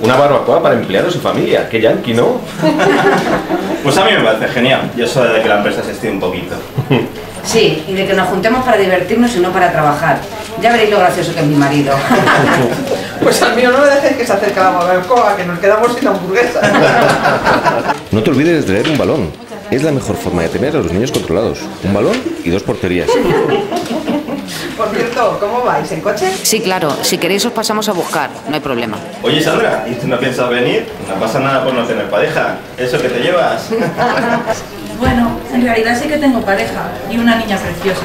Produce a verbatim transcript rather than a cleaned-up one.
Una barbacoa para empleados y familia, qué yanqui, ¿no? Pues a mí me parece genial, yo soy de que la empresa se esté un poquito. Sí, y de que nos juntemos para divertirnos y no para trabajar. Ya veréis lo gracioso que es mi marido. Pues al mío no le dejéis que se acerque a la barbacoa, que nos quedamos sin hamburguesa. No te olvides de traer un balón, es la mejor forma de tener a los niños controlados. Un balón y dos porterías. Por cierto, ¿cómo vais? ¿En coche? Sí, claro. Si queréis os pasamos a buscar, no hay problema. Oye, Sandra, ¿y tú no piensas venir? No pasa nada por no tener pareja. ¿Eso que te llevas? Bueno, en realidad sí que tengo pareja y una niña preciosa.